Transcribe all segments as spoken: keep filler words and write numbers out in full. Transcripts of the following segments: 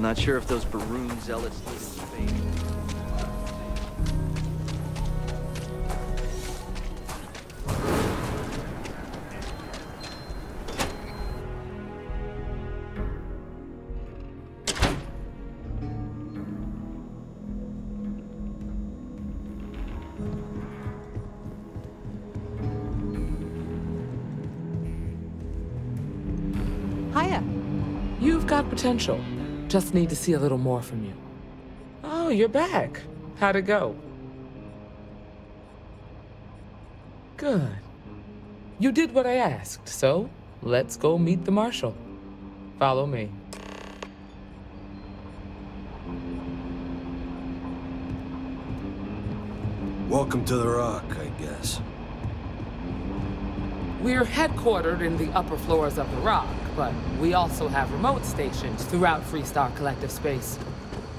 Not sure if those Baroon zealots live in Spain. Hiya. You've got potential. Just need to see a little more from you. Oh, you're back. How'd it go? Good. You did what I asked, so let's go meet the Marshal. Follow me. Welcome to the Rock, I guess. We're headquartered in the upper floors of the Rock, but we also have remote stations throughout Freestar Collective space.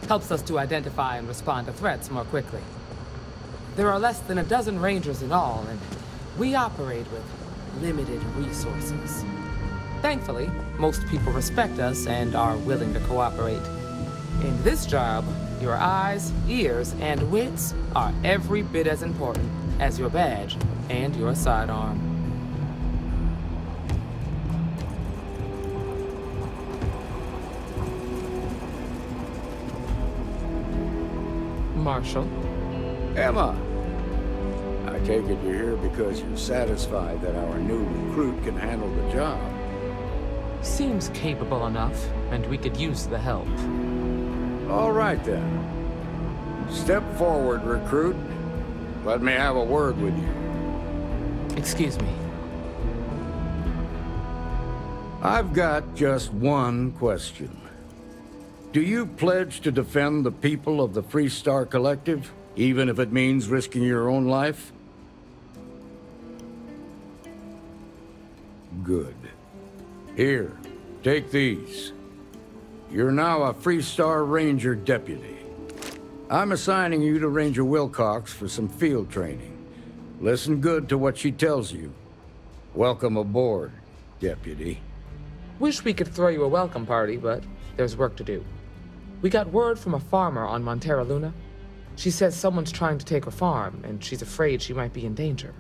Helps us to identify and respond to threats more quickly. There are less than a dozen Rangers in all, and we operate with limited resources. Thankfully, most people respect us and are willing to cooperate. In this job, your eyes, ears, and wits are every bit as important as your badge and your sidearm. Marshal. Emma! I take it you're here because you're satisfied that our new recruit can handle the job. Seems capable enough, and we could use the help. All right then. Step forward, recruit. Let me have a word with you. Excuse me. I've got just one question. Do you pledge to defend the people of the Freestar Collective, even if it means risking your own life? Good. Here, take these. You're now a Freestar Ranger deputy. I'm assigning you to Ranger Wilcox for some field training. Listen good to what she tells you. Welcome aboard, deputy. Wish we could throw you a welcome party, but there's work to do. We got word from a farmer on Montara Luna. She says someone's trying to take her farm, and she's afraid she might be in danger.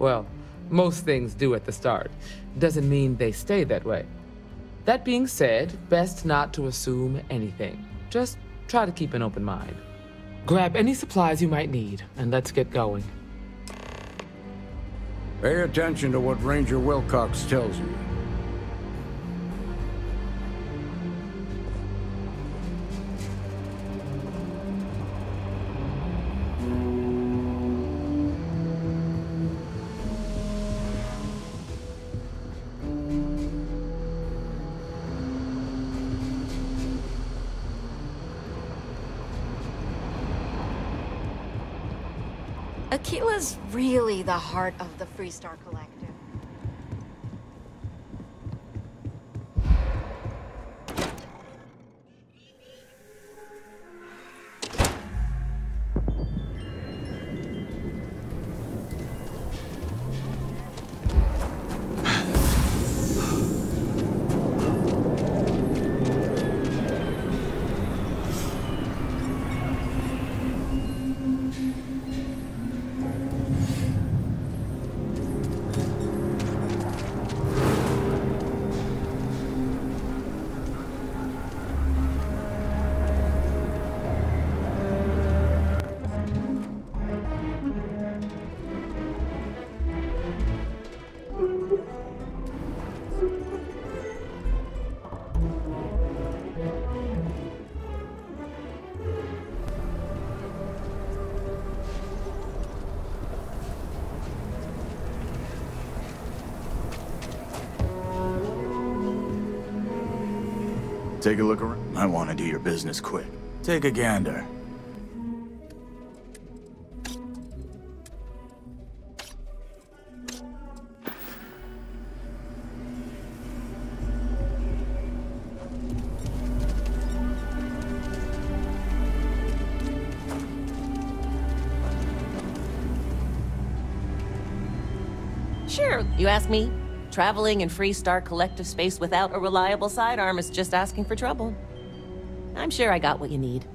Well, most things do at the start. Doesn't mean they stay that way. That being said, best not to assume anything. Just try to keep an open mind. Grab any supplies you might need, and let's get going. Pay attention to what Ranger Wilcox tells you. Akila's really the heart of the Freestar Collective. Take a look around. I want to do your business quick. Take a gander. Sure, you ask me? Traveling in Freestar Collective space without a reliable sidearm is just asking for trouble. I'm sure I got what you need.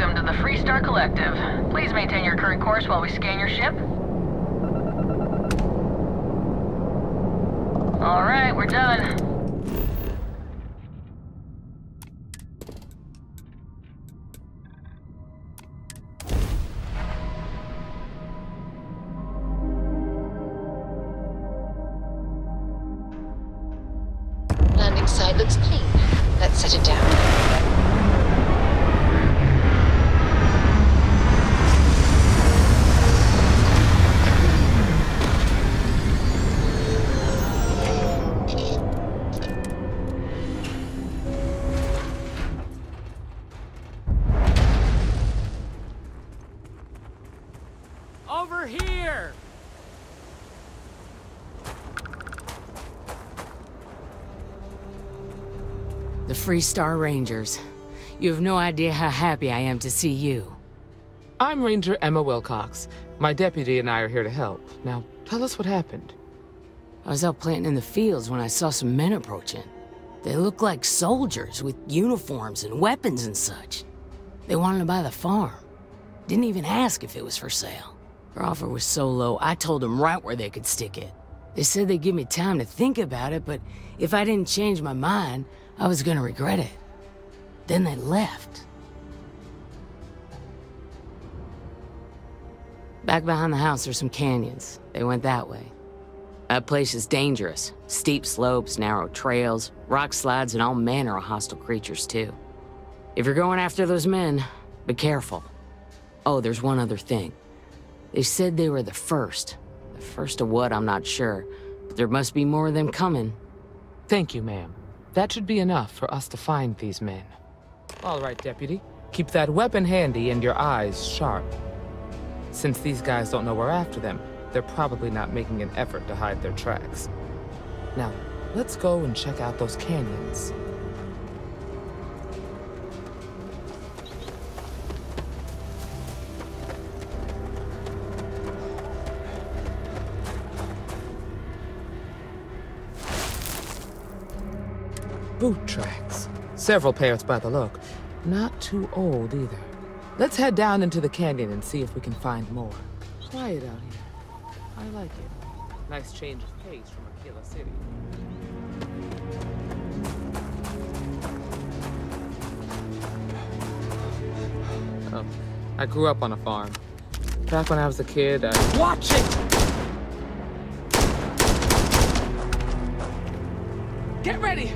Welcome to the Freestar Collective. Please maintain your current course while we scan your ship. All right, we're done. Freestar Rangers. You have no idea how happy I am to see you. I'm Ranger Emma Wilcox. My deputy and I are here to help. Now, tell us what happened. I was out planting in the fields when I saw some men approaching. They looked like soldiers with uniforms and weapons and such. They wanted to buy the farm. Didn't even ask if it was for sale. Their offer was so low, I told them right where they could stick it. They said they'd give me time to think about it, but if I didn't change my mind, I was gonna regret it. Then they left. Back behind the house are some canyons. They went that way. That place is dangerous. Steep slopes, narrow trails, rock slides, and all manner of hostile creatures too. If you're going after those men, be careful. Oh, there's one other thing. They said they were the first. The first of what, I'm not sure. But there must be more of them coming. Thank you, ma'am. That should be enough for us to find these men. All right, Deputy. Keep that weapon handy and your eyes sharp. Since these guys don't know we're after them, they're probably not making an effort to hide their tracks. Now, let's go and check out those canyons. Boot tracks. Several pairs by the look. Not too old either. Let's head down into the canyon and see if we can find more. Quiet out here. I like it. Nice change of pace from Akila City. Oh, I grew up on a farm. Back when I was a kid, I... Watch it! Get ready!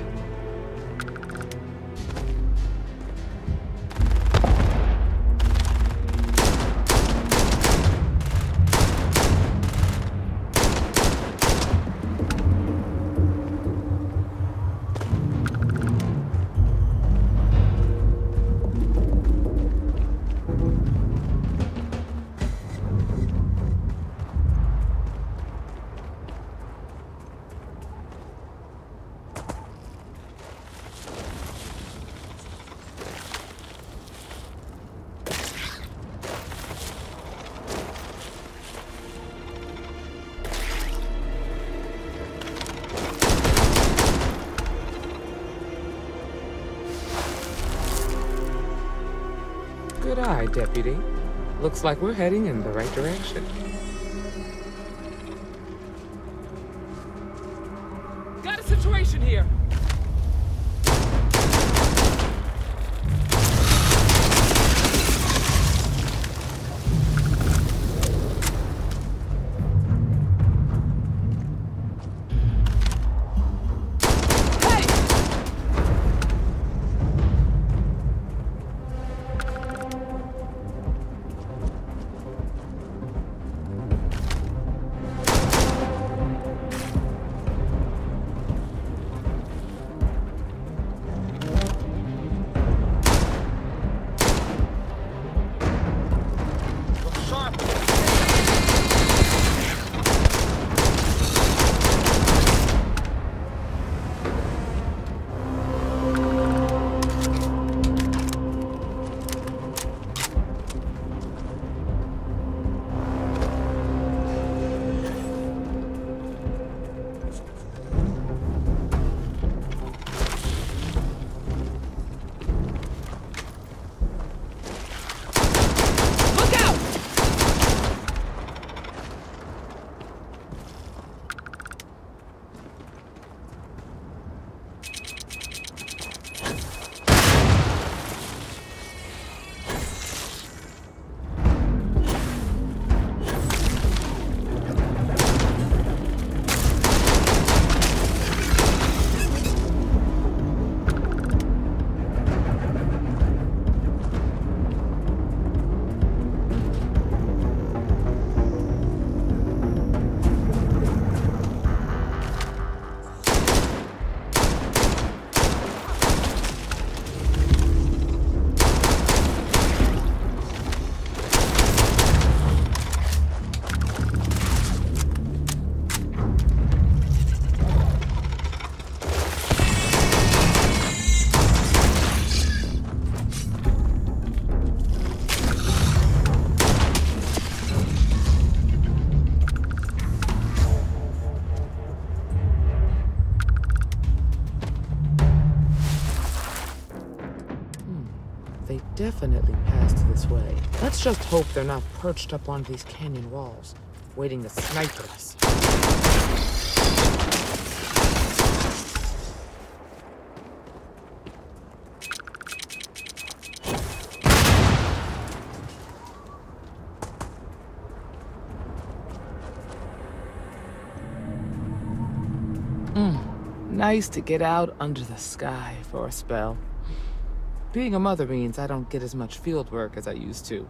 Deputy. Looks like we're heading in the right direction. Got a situation here! definitely passed this way. Let's just hope they're not perched up on these canyon walls, waiting to snipe us. Nice to get out under the sky for a spell. Being a mother means I don't get as much field work as I used to.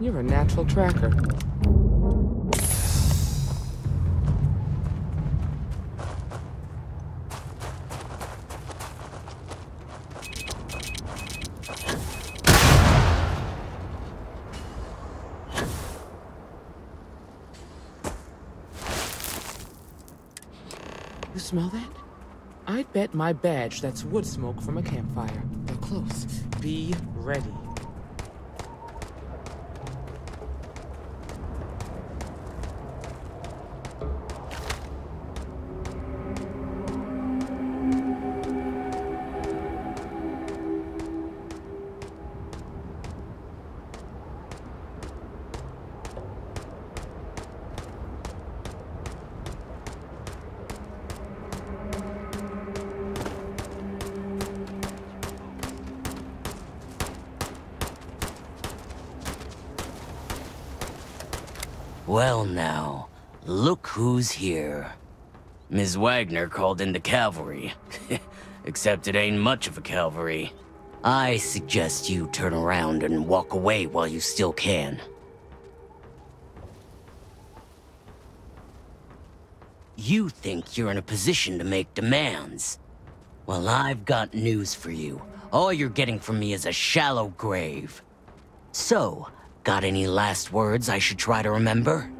You're a natural tracker. You smell that? I'd bet my badge that's wood smoke from a campfire. They're close. Be ready. Well now, look who's here. Miz Waggoner called in the cavalry. Except it ain't much of a cavalry. I suggest you turn around and walk away while you still can. You think you're in a position to make demands. Well, I've got news for you. All you're getting from me is a shallow grave. So, got any last words I should try to remember?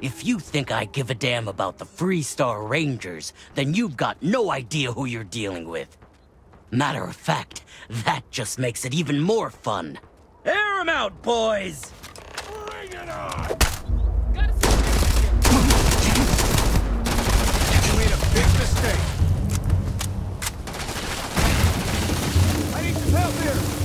If you think I give a damn about the Freestar Rangers, then you've got no idea who you're dealing with. Matter of fact, that just makes it even more fun. Air 'em out, boys! Bring it on! Gotta see you made a big mistake. I need some help here!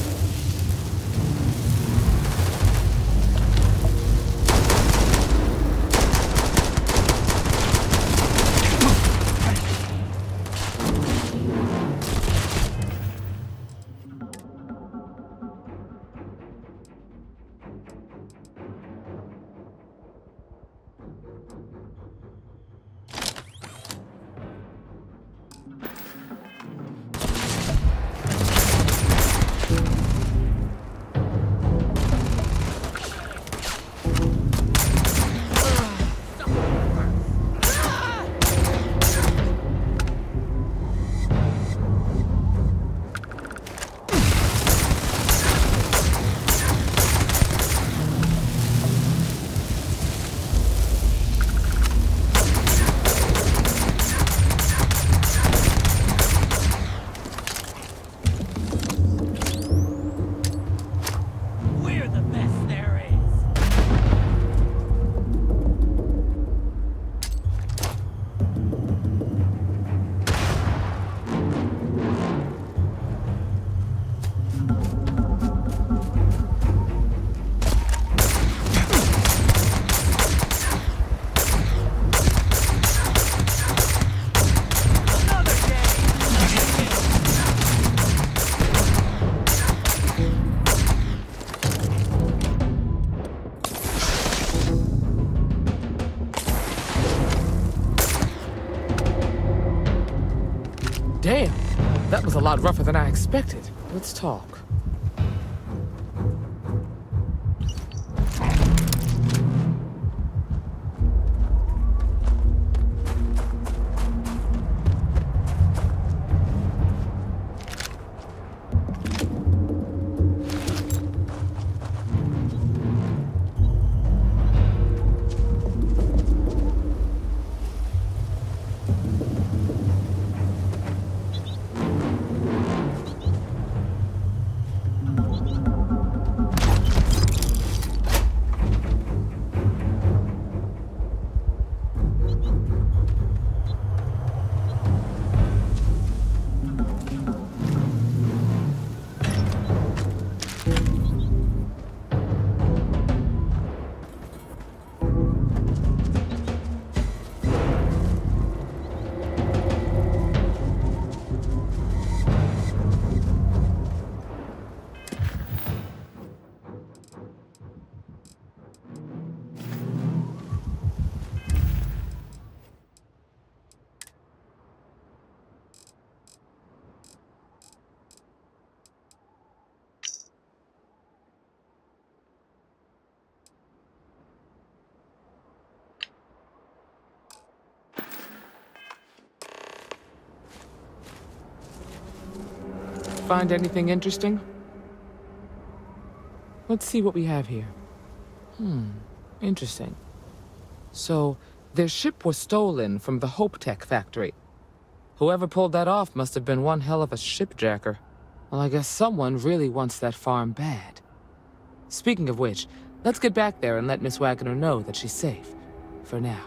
That was a lot rougher than I expected. Let's talk. Find anything interesting? Let's see what we have here. Hmm, interesting. So, their ship was stolen from the HopeTech factory. Whoever pulled that off must have been one hell of a shipjacker. Well, I guess someone really wants that farm bad. Speaking of which, let's get back there and let Miss Waggoner know that she's safe. For now.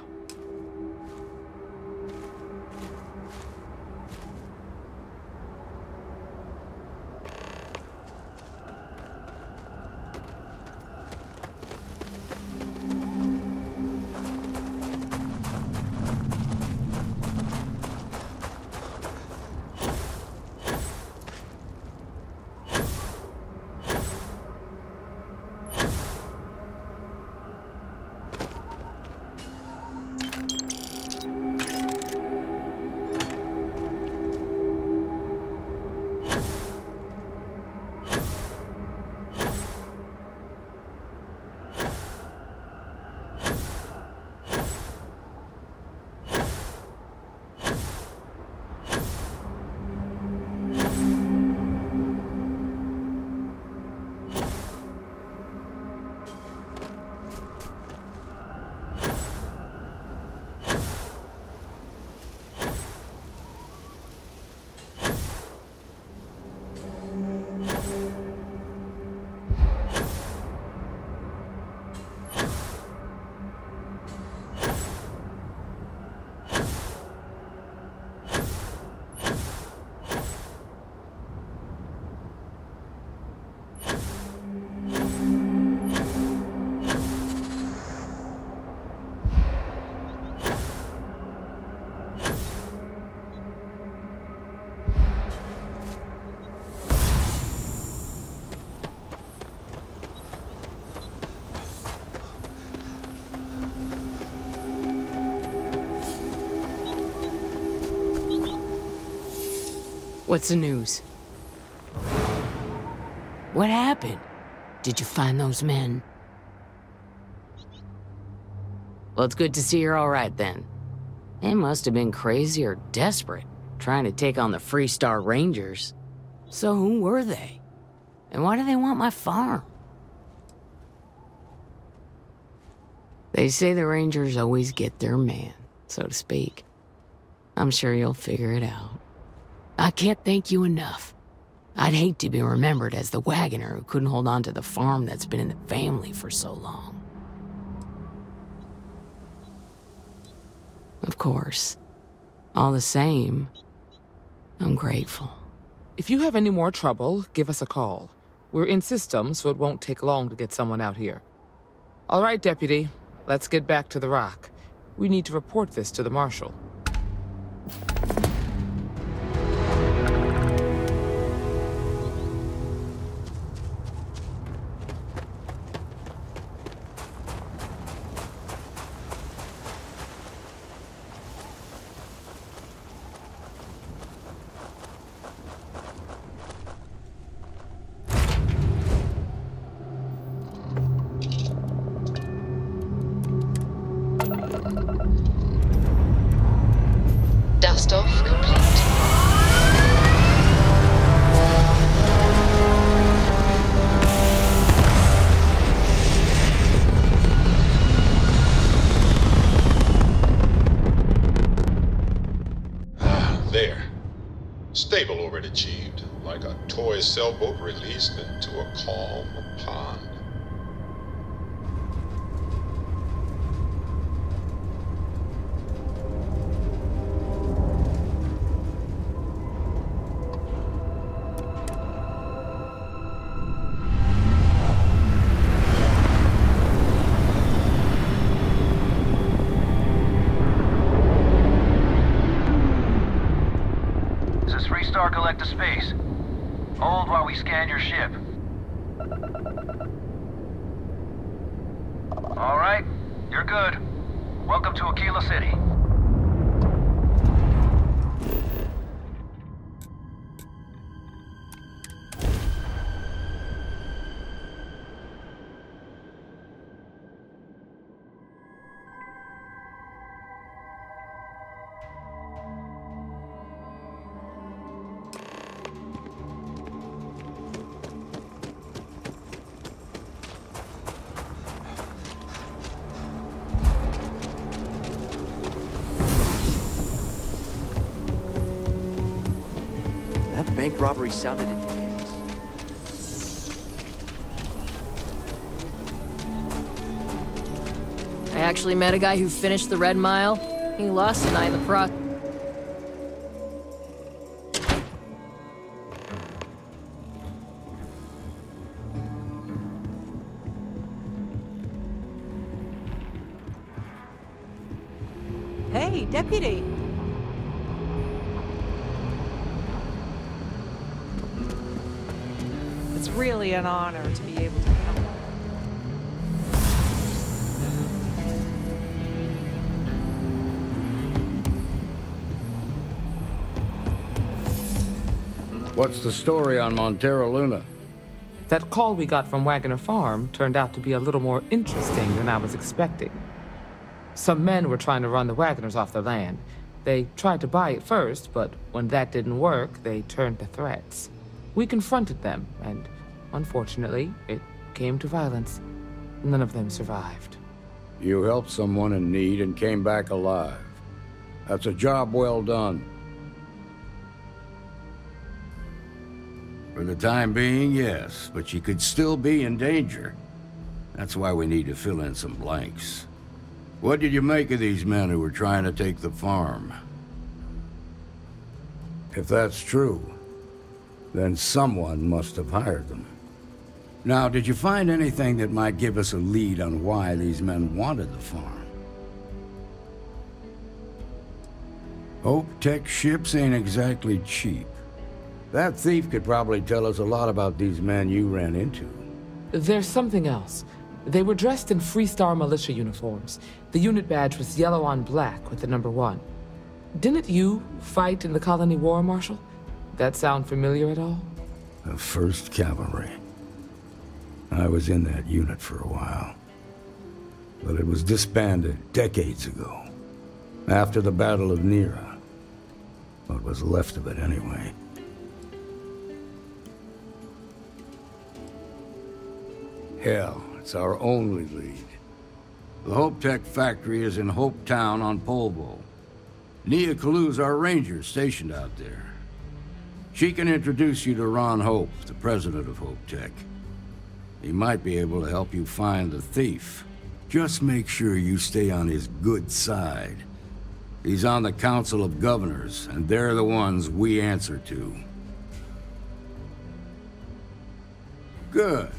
What's the news? What happened? Did you find those men? Well, it's good to see you're all right then. They must have been crazy or desperate, trying to take on the Freestar Rangers. So who were they? And why do they want my farm? They say the Rangers always get their man, so to speak. I'm sure you'll figure it out. I can't thank you enough. I'd hate to be remembered as the Waggoner who couldn't hold on to the farm that's been in the family for so long. Of course. All the same, I'm grateful. If you have any more trouble, give us a call. We're in system, so it won't take long to get someone out here. All right, Deputy. Let's get back to the rock. We need to report this to the Marshal. Stable already achieved, like a toy sailboat released into a calm pond. Collect the space. Hold while we scan your ship. All right, you're good. Welcome to Akila City. Bank robbery sounded intense. I actually met a guy who finished the Red Mile. He lost an eye in the process. Hey, deputy. It's really an honor to be able to help. What's the story on Montara Luna? That call we got from Waggoner Farm turned out to be a little more interesting than I was expecting. Some men were trying to run the Waggoners off the land. They tried to buy it first, but when that didn't work, they turned to threats. We confronted them, and unfortunately, it came to violence. None of them survived. You helped someone in need and came back alive. That's a job well done. For the time being, yes, but you could still be in danger. That's why we need to fill in some blanks. What did you make of these men who were trying to take the farm? If that's true, then someone must have hired them. Now, did you find anything that might give us a lead on why these men wanted the farm? Oak Tech ships ain't exactly cheap. That thief could probably tell us a lot about these men you ran into. There's something else. They were dressed in Freestar militia uniforms. The unit badge was yellow on black with the number one. Didn't you fight in the colony war, Marshal? That sound familiar at all? The first Cavalry. I was in that unit for a while, but it was disbanded decades ago, after the Battle of Nera. What was left of it, anyway. Hell, it's our only lead. The HopeTech factory is in Hope Town on Polvo. Nia Kalu's our ranger stationed out there. She can introduce you to Ron Hope, the president of HopeTech. He might be able to help you find the thief. Just make sure you stay on his good side. He's on the Council of Governors, and they're the ones we answer to. Good.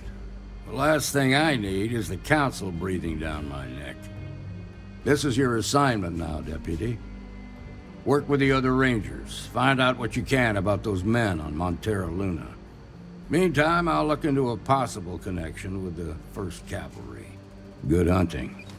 The last thing I need is the council breathing down my neck. This is your assignment now, Deputy. Work with the other Rangers. Find out what you can about those men on Montara Luna. Meantime, I'll look into a possible connection with the first Cavalry. Good hunting.